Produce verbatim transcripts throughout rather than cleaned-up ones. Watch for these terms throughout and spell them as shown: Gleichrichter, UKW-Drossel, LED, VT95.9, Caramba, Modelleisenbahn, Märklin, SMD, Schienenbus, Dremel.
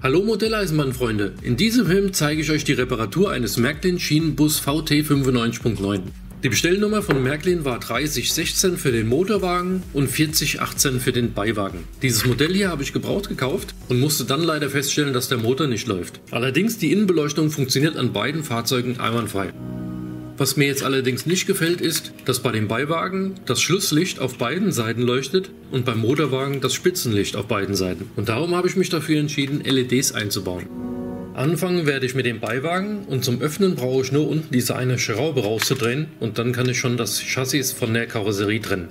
Hallo Modelleisenbahnfreunde, in diesem Film zeige ich euch die Reparatur eines Märklin Schienenbus V T fünfundneunzig Punkt neun. Die Bestellnummer von Märklin war dreißig sechzehn für den Motorwagen und vierzig achtzehn für den Beiwagen. Dieses Modell hier habe ich gebraucht gekauft und musste dann leider feststellen, dass der Motor nicht läuft. Allerdings die Innenbeleuchtung funktioniert an beiden Fahrzeugen einwandfrei. Was mir jetzt allerdings nicht gefällt ist, dass bei dem Beiwagen das Schlusslicht auf beiden Seiten leuchtet und beim Motorwagen das Spitzenlicht auf beiden Seiten. Und darum habe ich mich dafür entschieden, L E Ds einzubauen. Anfangen werde ich mit dem Beiwagen und zum Öffnen brauche ich nur unten diese eine Schraube rauszudrehen und dann kann ich schon das Chassis von der Karosserie trennen.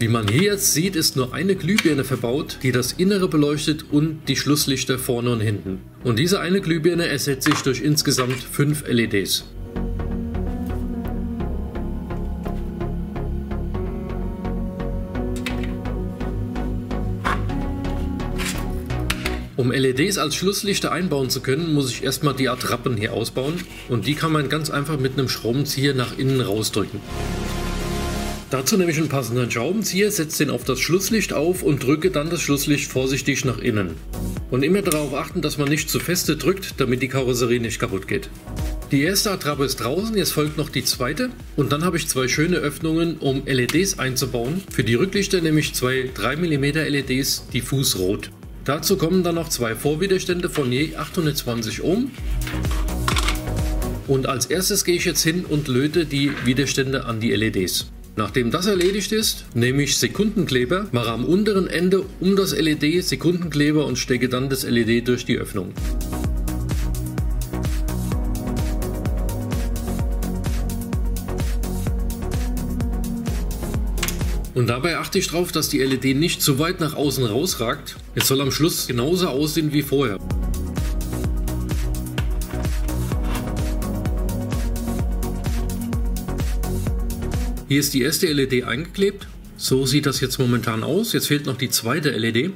Wie man hier jetzt sieht, ist nur eine Glühbirne verbaut, die das Innere beleuchtet und die Schlusslichter vorne und hinten. Und diese eine Glühbirne ersetzt sich durch insgesamt fünf L E Ds. Um L E Ds als Schlusslichter einbauen zu können, muss ich erstmal die Attrappen hier ausbauen und die kann man ganz einfach mit einem Schraubenzieher nach innen rausdrücken. Dazu nehme ich einen passenden Schraubenzieher, setze den auf das Schlusslicht auf und drücke dann das Schlusslicht vorsichtig nach innen. Und immer darauf achten, dass man nicht zu feste drückt, damit die Karosserie nicht kaputt geht. Die erste Attrappe ist draußen, jetzt folgt noch die zweite und dann habe ich zwei schöne Öffnungen, um L E Ds einzubauen. Für die Rücklichter nehme ich zwei drei Millimeter L E Ds diffus rot. Dazu kommen dann noch zwei Vorwiderstände von je achthundertzwanzig Ohm. Und als erstes gehe ich jetzt hin und löte die Widerstände an die L E Ds. Nachdem das erledigt ist, nehme ich Sekundenkleber, mache am unteren Ende um das L E D Sekundenkleber und stecke dann das L E D durch die Öffnung. Und dabei achte ich darauf, dass die L E D nicht zu weit nach außen rausragt. Es soll am Schluss genauso aussehen wie vorher. Hier ist die erste L E D eingeklebt. So sieht das jetzt momentan aus. Jetzt fehlt noch die zweite L E D.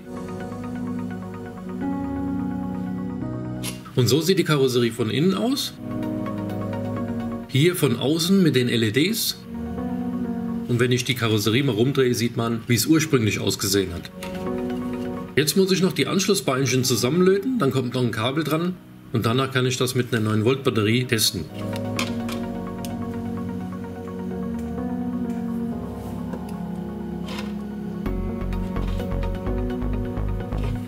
Und so sieht die Karosserie von innen aus. Hier von außen mit den L E Ds. Und wenn ich die Karosserie mal rumdrehe, sieht man, wie es ursprünglich ausgesehen hat. Jetzt muss ich noch die Anschlussbeinchen zusammenlöten. Dann kommt noch ein Kabel dran. Und danach kann ich das mit einer neun Volt Batterie testen.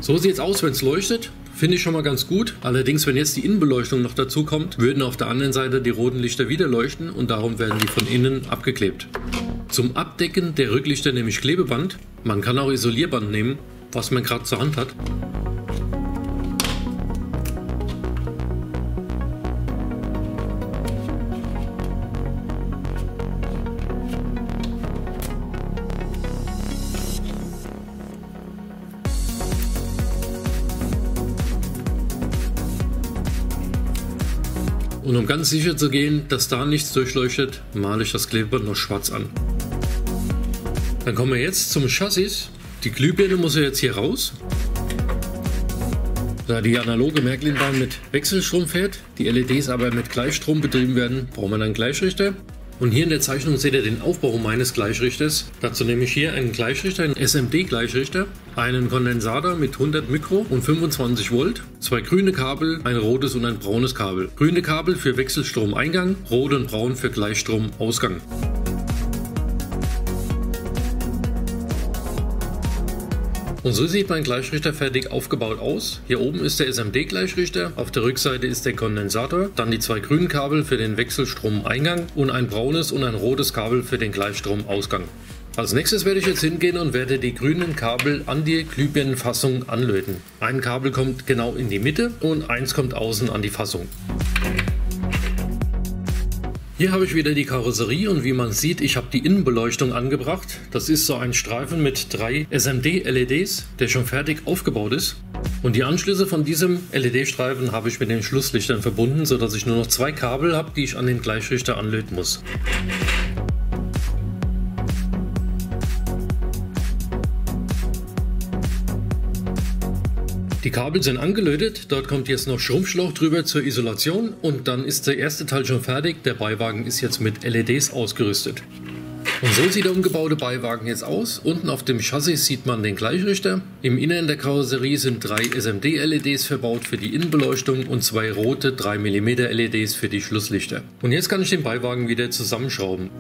So sieht es aus, wenn es leuchtet. Finde ich schon mal ganz gut. Allerdings, wenn jetzt die Innenbeleuchtung noch dazu kommt, würden auf der anderen Seite die roten Lichter wieder leuchten und darum werden die von innen abgeklebt. Zum Abdecken der Rücklichter nehme ich Klebeband. Man kann auch Isolierband nehmen, was man gerade zur Hand hat. Und um ganz sicher zu gehen, dass da nichts durchleuchtet, male ich das Klebeband noch schwarz an. Dann kommen wir jetzt zum Chassis. Die Glühbirne muss ja jetzt hier raus. Da die analoge Märklinbahn mit Wechselstrom fährt, die L E Ds aber mit Gleichstrom betrieben werden, brauchen wir dann Gleichrichter. Und hier in der Zeichnung seht ihr den Aufbau meines Gleichrichters. Dazu nehme ich hier einen Gleichrichter, einen S M D-Gleichrichter, einen Kondensator mit hundert Mikro und fünfundzwanzig Volt, zwei grüne Kabel, ein rotes und ein braunes Kabel. Grüne Kabel für Wechselstromeingang, rot und braun für Gleichstromausgang. Und so sieht mein Gleichrichter fertig aufgebaut aus. Hier oben ist der S M D-Gleichrichter, auf der Rückseite ist der Kondensator, dann die zwei grünen Kabel für den Wechselstromeingang und ein braunes und ein rotes Kabel für den Gleichstromausgang. Als nächstes werde ich jetzt hingehen und werde die grünen Kabel an die Glühbirnenfassung anlöten. Ein Kabel kommt genau in die Mitte und eins kommt außen an die Fassung. Hier habe ich wieder die Karosserie und wie man sieht, ich habe die Innenbeleuchtung angebracht. Das ist so ein Streifen mit drei S M D-L E Ds, der schon fertig aufgebaut ist. Und die Anschlüsse von diesem L E D-Streifen habe ich mit den Schlusslichtern verbunden, sodass ich nur noch zwei Kabel habe, die ich an den Gleichrichter anlöten muss. Die Kabel sind angelötet, dort kommt jetzt noch Schrumpfschlauch drüber zur Isolation und dann ist der erste Teil schon fertig. Der Beiwagen ist jetzt mit L E Ds ausgerüstet. Und so sieht der umgebaute Beiwagen jetzt aus. Unten auf dem Chassis sieht man den Gleichrichter. Im Inneren der Karosserie sind drei S M D L E Ds verbaut für die Innenbeleuchtung und zwei rote drei Millimeter L E Ds für die Schlusslichter. Und jetzt kann ich den Beiwagen wieder zusammenschrauben.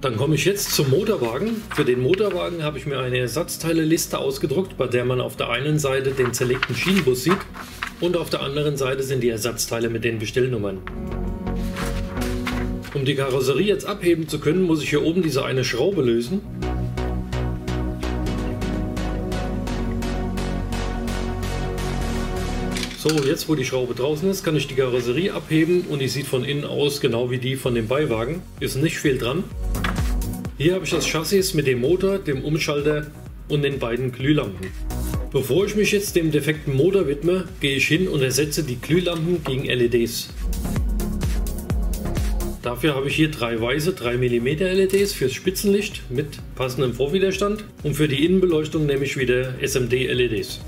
Dann komme ich jetzt zum Motorwagen. Für den Motorwagen habe ich mir eine Ersatzteile-Liste ausgedruckt, bei der man auf der einen Seite den zerlegten Schienenbus sieht und auf der anderen Seite sind die Ersatzteile mit den Bestellnummern. Um die Karosserie jetzt abheben zu können, muss ich hier oben diese eine Schraube lösen. So, jetzt wo die Schraube draußen ist, kann ich die Karosserie abheben und die sieht von innen aus genau wie die von dem Beiwagen. Ist nicht viel dran. Hier habe ich das Chassis mit dem Motor, dem Umschalter und den beiden Glühlampen. Bevor ich mich jetzt dem defekten Motor widme, gehe ich hin und ersetze die Glühlampen gegen L E Ds. Dafür habe ich hier drei weiße drei Millimeter L E Ds fürs Spitzenlicht mit passendem Vorwiderstand und für die Innenbeleuchtung nehme ich wieder S M D L E Ds.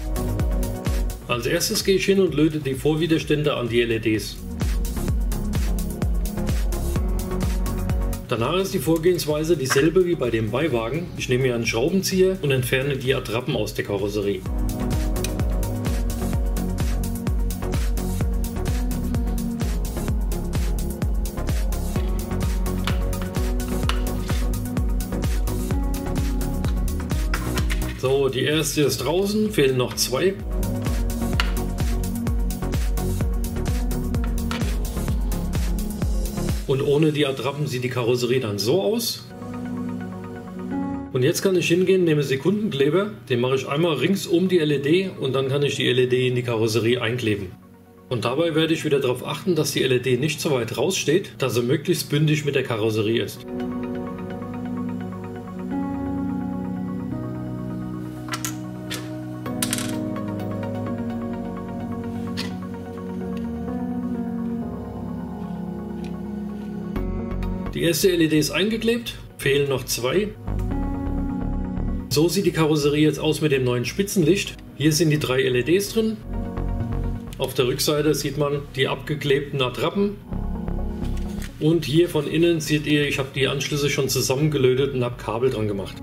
Als erstes gehe ich hin und löte die Vorwiderstände an die L E Ds. Danach ist die Vorgehensweise dieselbe wie bei dem Beiwagen. Ich nehme hier einen Schraubenzieher und entferne die Attrappen aus der Karosserie. So, die erste ist draußen, fehlen noch zwei. Und ohne die Attrappen sieht die Karosserie dann so aus. Und jetzt kann ich hingehen, nehme Sekundenkleber, den mache ich einmal rings um die L E D und dann kann ich die L E D in die Karosserie einkleben. Und dabei werde ich wieder darauf achten, dass die L E D nicht so weit raussteht, dass sie möglichst bündig mit der Karosserie ist. Die erste L E D ist eingeklebt, fehlen noch zwei. So sieht die Karosserie jetzt aus mit dem neuen Spitzenlicht. Hier sind die drei L E Ds drin. Auf der Rückseite sieht man die abgeklebten Attrappen. Und hier von innen seht ihr, ich habe die Anschlüsse schon zusammengelötet und habe Kabel dran gemacht.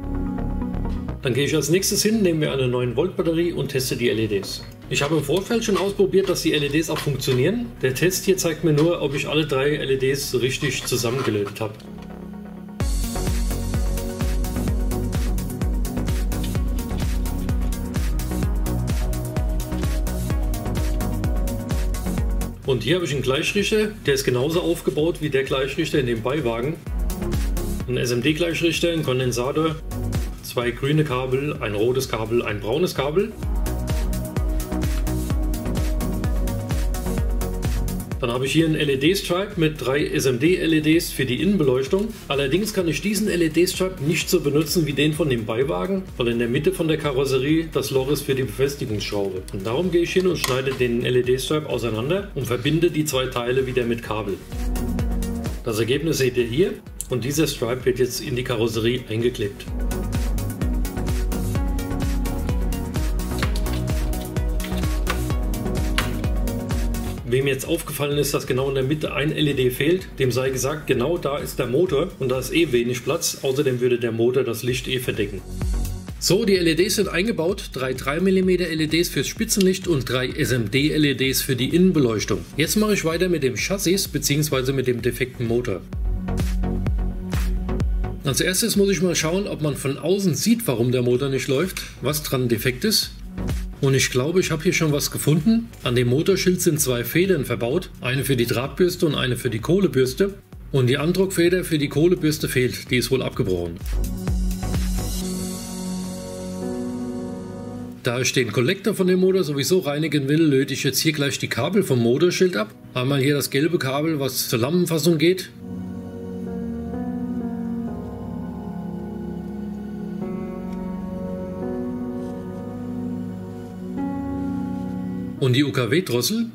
Dann gehe ich als nächstes hin, nehme mir eine neun Volt Batterie und teste die L E Ds. Ich habe im Vorfeld schon ausprobiert, dass die L E Ds auch funktionieren. Der Test hier zeigt mir nur, ob ich alle drei L E Ds richtig zusammengelötet habe. Und hier habe ich einen Gleichrichter, der ist genauso aufgebaut wie der Gleichrichter in dem Beiwagen. Ein S M D Gleichrichter, ein Kondensator, zwei grüne Kabel, ein rotes Kabel, ein braunes Kabel. Dann habe ich hier einen L E D-Stripe mit drei S M D L E Ds für die Innenbeleuchtung. Allerdings kann ich diesen L E D-Stripe nicht so benutzen wie den von dem Beiwagen, weil in der Mitte von der Karosserie das Loch ist für die Befestigungsschraube. Und darum gehe ich hin und schneide den L E D-Stripe auseinander und verbinde die zwei Teile wieder mit Kabel. Das Ergebnis seht ihr hier und dieser Stripe wird jetzt in die Karosserie eingeklebt. Wem jetzt aufgefallen ist, dass genau in der Mitte ein L E D fehlt, dem sei gesagt, genau da ist der Motor und da ist eh wenig Platz, außerdem würde der Motor das Licht eh verdecken. So, die L E Ds sind eingebaut, drei drei Millimeter L E Ds fürs Spitzenlicht und drei S M D L E Ds für die Innenbeleuchtung. Jetzt mache ich weiter mit dem Chassis bzw. mit dem defekten Motor. Als erstes muss ich mal schauen, ob man von außen sieht, warum der Motor nicht läuft, was dran defekt ist. Und ich glaube, ich habe hier schon was gefunden. An dem Motorschild sind zwei Federn verbaut, eine für die Drahtbürste und eine für die Kohlebürste. Und die Andruckfeder für die Kohlebürste fehlt, die ist wohl abgebrochen. Da ich den Kollektor von dem Motor sowieso reinigen will, löte ich jetzt hier gleich die Kabel vom Motorschild ab. Einmal hier das gelbe Kabel, was zur Lampenfassung geht. Und die U K W-Drossel.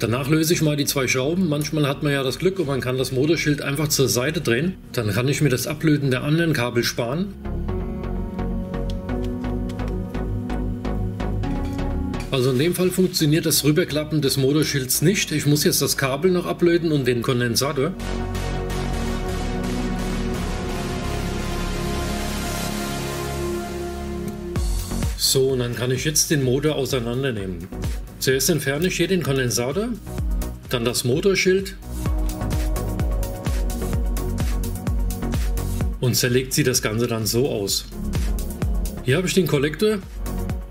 Danach löse ich mal die zwei Schrauben. Manchmal hat man ja das Glück und man kann das Motorschild einfach zur Seite drehen. Dann kann ich mir das Ablöten der anderen Kabel sparen. Also in dem Fall funktioniert das Rüberklappen des Motorschilds nicht. Ich muss jetzt das Kabel noch ablöten und den Kondensator. So, und dann kann ich jetzt den Motor auseinandernehmen. Zuerst entferne ich hier den Kondensator, dann das Motorschild und zerlegt sie das Ganze dann so aus. Hier habe ich den Kollektor.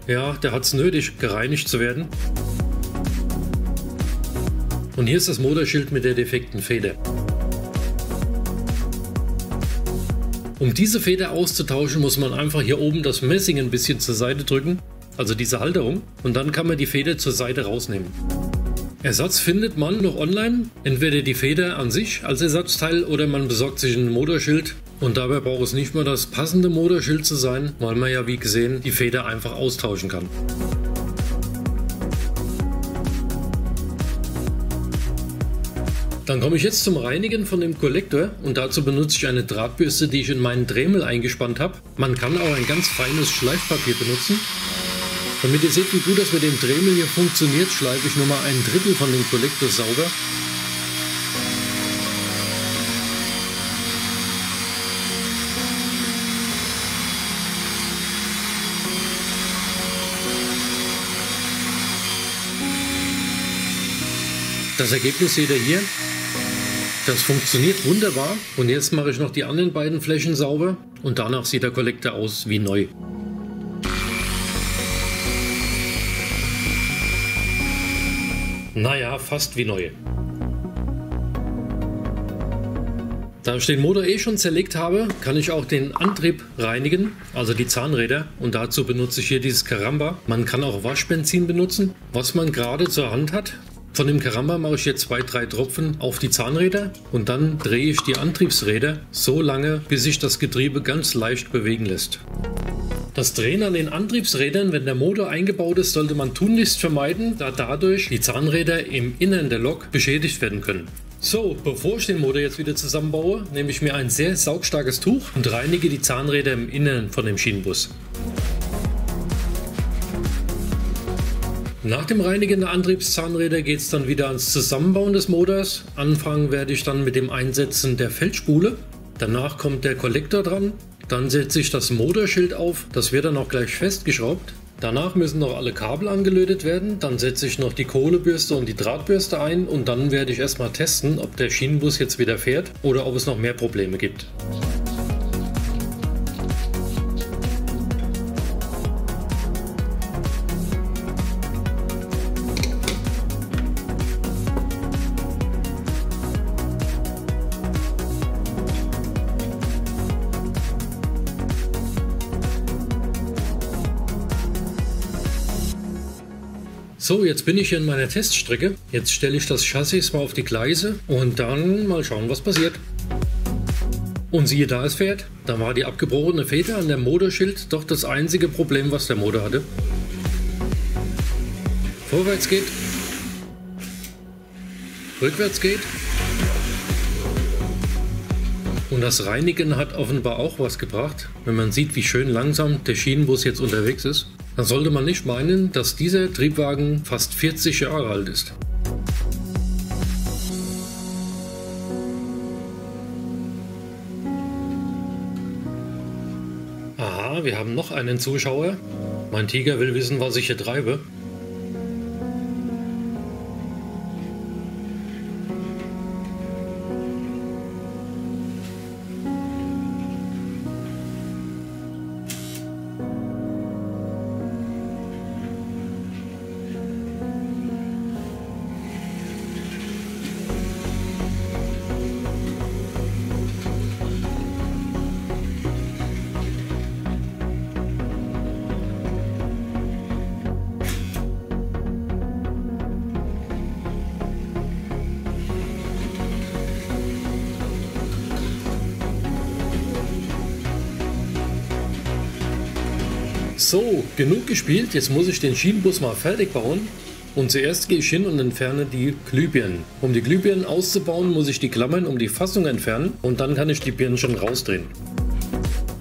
Ja, der hat es nötig, gereinigt zu werden. Und hier ist das Motorschild mit der defekten Feder. Um diese Feder auszutauschen, muss man einfach hier oben das Messing ein bisschen zur Seite drücken, also diese Halterung, und dann kann man die Feder zur Seite rausnehmen. Ersatz findet man noch online, entweder die Feder an sich als Ersatzteil oder man besorgt sich ein Motorschild. Und dabei braucht es nicht mal das passende Motorschild zu sein, weil man ja, wie gesehen, die Feder einfach austauschen kann. Dann komme ich jetzt zum Reinigen von dem Kollektor und dazu benutze ich eine Drahtbürste, die ich in meinen Dremel eingespannt habe. Man kann auch ein ganz feines Schleifpapier benutzen. Damit ihr seht, wie gut das mit dem Dremel hier funktioniert, schleife ich nur mal ein Drittel von dem Kollektor sauber. Das Ergebnis seht ihr hier. Das funktioniert wunderbar. Und jetzt mache ich noch die anderen beiden Flächen sauber und danach sieht der Kollektor aus wie neu. Naja, fast wie neu. Da ich den Motor eh schon zerlegt habe, kann ich auch den Antrieb reinigen, also die Zahnräder. Und dazu benutze ich hier dieses Caramba. Man kann auch Waschbenzin benutzen, was man gerade zur Hand hat. Von dem Caramba mache ich jetzt zwei, drei Tropfen auf die Zahnräder und dann drehe ich die Antriebsräder so lange, bis sich das Getriebe ganz leicht bewegen lässt. Das Drehen an den Antriebsrädern, wenn der Motor eingebaut ist, sollte man tunlichst vermeiden, da dadurch die Zahnräder im Innern der Lok beschädigt werden können. So, bevor ich den Motor jetzt wieder zusammenbaue, nehme ich mir ein sehr saugstarkes Tuch und reinige die Zahnräder im Innern von dem Schienenbus. Nach dem Reinigen der Antriebszahnräder geht es dann wieder ans Zusammenbauen des Motors. Anfangen werde ich dann mit dem Einsetzen der Feldspule. Danach kommt der Kollektor dran. Dann setze ich das Motorschild auf. Das wird dann auch gleich festgeschraubt. Danach müssen noch alle Kabel angelötet werden. Dann setze ich noch die Kohlebürste und die Drahtbürste ein. Und dann werde ich erstmal testen, ob der Schienenbus jetzt wieder fährt oder ob es noch mehr Probleme gibt. So, jetzt bin ich hier in meiner Teststrecke. Jetzt stelle ich das Chassis mal auf die Gleise und dann mal schauen, was passiert. Und siehe da, es fährt. Da war die abgebrochene Feder an dem Motorschild doch das einzige Problem, was der Motor hatte. Vorwärts geht. Rückwärts geht. Und das Reinigen hat offenbar auch was gebracht, wenn man sieht, wie schön langsam der Schienenbus jetzt unterwegs ist. Dann sollte man nicht meinen, dass dieser Triebwagen fast vierzig Jahre alt ist. Aha, wir haben noch einen Zuschauer. Mein Tiger will wissen, was ich hier treibe. So, genug gespielt, jetzt muss ich den Schienenbus mal fertig bauen. Und zuerst gehe ich hin und entferne die Glühbirnen. Um die Glühbirnen auszubauen, muss ich die Klammern um die Fassung entfernen und dann kann ich die Birnen schon rausdrehen.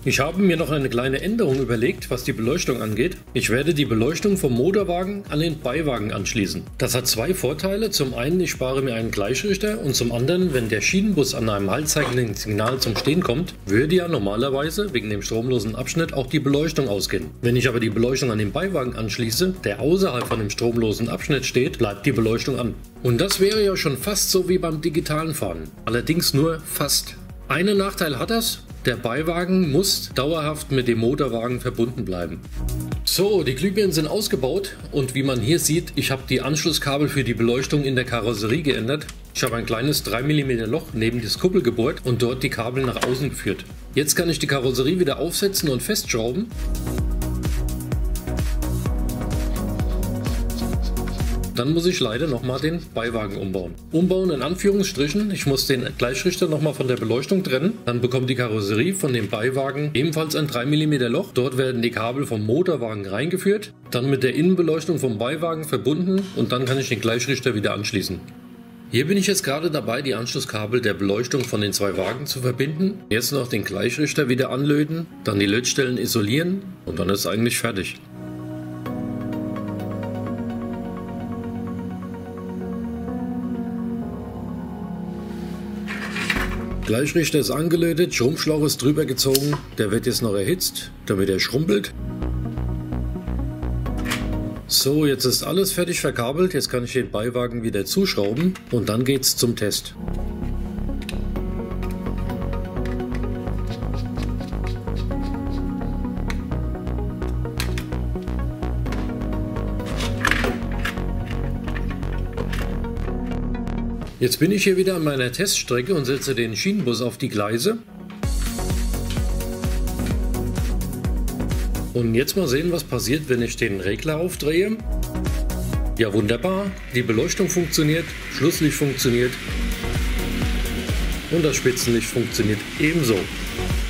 Ich habe mir noch eine kleine Änderung überlegt, was die Beleuchtung angeht. Ich werde die Beleuchtung vom Motorwagen an den Beiwagen anschließen. Das hat zwei Vorteile. Zum einen, ich spare mir einen Gleichrichter und zum anderen, wenn der Schienenbus an einem haltzeigenden Signal zum Stehen kommt, würde ja normalerweise wegen dem stromlosen Abschnitt auch die Beleuchtung ausgehen. Wenn ich aber die Beleuchtung an den Beiwagen anschließe, der außerhalb von dem stromlosen Abschnitt steht, bleibt die Beleuchtung an. Und das wäre ja schon fast so wie beim digitalen Fahren. Allerdings nur fast. Einen Nachteil hat das. Der Beiwagen muss dauerhaft mit dem Motorwagen verbunden bleiben. So, die Glühbirnen sind ausgebaut und wie man hier sieht, ich habe die Anschlusskabel für die Beleuchtung in der Karosserie geändert. Ich habe ein kleines drei Millimeter Loch neben das Kuppel gebohrt und dort die Kabel nach außen geführt. Jetzt kann ich die Karosserie wieder aufsetzen und festschrauben. Dann muss ich leider nochmal den Beiwagen umbauen. Umbauen in Anführungsstrichen, ich muss den Gleichrichter nochmal von der Beleuchtung trennen, dann bekommt die Karosserie von dem Beiwagen ebenfalls ein drei Millimeter Loch, dort werden die Kabel vom Motorwagen reingeführt, dann mit der Innenbeleuchtung vom Beiwagen verbunden und dann kann ich den Gleichrichter wieder anschließen. Hier bin ich jetzt gerade dabei, die Anschlusskabel der Beleuchtung von den zwei Wagen zu verbinden. Jetzt noch den Gleichrichter wieder anlöten, dann die Lötstellen isolieren und dann ist es eigentlich fertig. Gleichrichter ist angelötet, Schrumpfschlauch ist drüber gezogen, der wird jetzt noch erhitzt, damit er schrumpelt. So, jetzt ist alles fertig verkabelt, jetzt kann ich den Beiwagen wieder zuschrauben und dann geht's zum Test. Jetzt bin ich hier wieder an meiner Teststrecke und setze den Schienenbus auf die Gleise. Und jetzt mal sehen, was passiert, wenn ich den Regler aufdrehe. Ja, wunderbar. Die Beleuchtung funktioniert, Schlusslicht funktioniert und das Spitzenlicht funktioniert ebenso.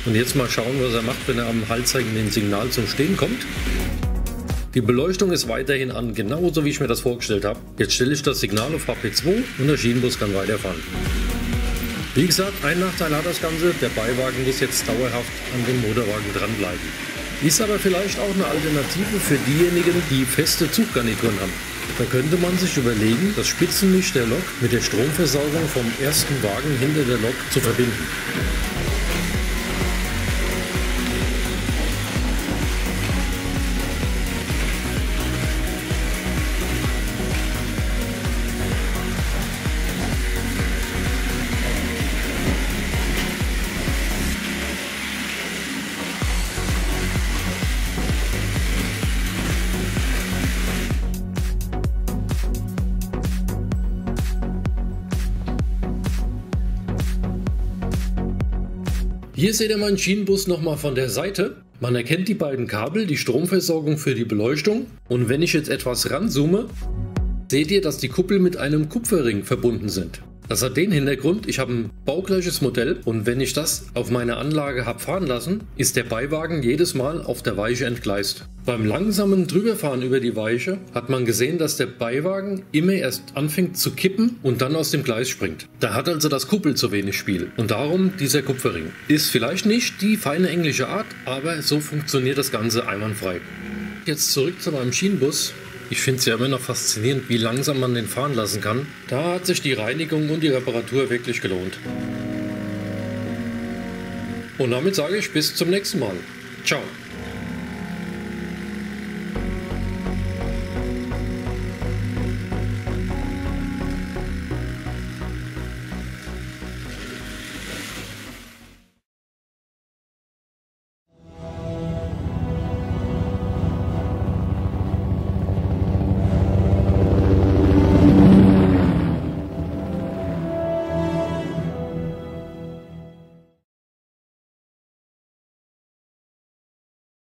Und jetzt mal schauen, was er macht, wenn er am haltzeigenden Signal zum Stehen kommt. Die Beleuchtung ist weiterhin an, genauso wie ich mir das vorgestellt habe. Jetzt stelle ich das Signal auf H P zwei und der Schienenbus kann weiterfahren. Wie gesagt, ein Nachteil hat das Ganze, der Beiwagen muss jetzt dauerhaft an dem Motorwagen dranbleiben. Ist aber vielleicht auch eine Alternative für diejenigen, die feste Zuggarnituren haben. Da könnte man sich überlegen, das Spitzenlicht der Lok mit der Stromversorgung vom ersten Wagen hinter der Lok zu verbinden. Hier seht ihr meinen Schienenbus nochmal von der Seite. Man erkennt die beiden Kabel, die Stromversorgung für die Beleuchtung. Und wenn ich jetzt etwas ranzoome, seht ihr, dass die Kuppel mit einem Kupferring verbunden sind. Das hat den Hintergrund, ich habe ein baugleiches Modell und wenn ich das auf meiner Anlage habe fahren lassen, ist der Beiwagen jedes Mal auf der Weiche entgleist. Beim langsamen Drüberfahren über die Weiche hat man gesehen, dass der Beiwagen immer erst anfängt zu kippen und dann aus dem Gleis springt. Da hat also das Kuppel zu wenig Spiel und darum dieser Kupferring. Ist vielleicht nicht die feine englische Art, aber so funktioniert das Ganze einwandfrei. Jetzt zurück zu meinem Schienenbus. Ich finde es ja immer noch faszinierend, wie langsam man den fahren lassen kann. Da hat sich die Reinigung und die Reparatur wirklich gelohnt. Und damit sage ich bis zum nächsten Mal. Ciao.